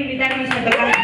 invitarnos a tocar.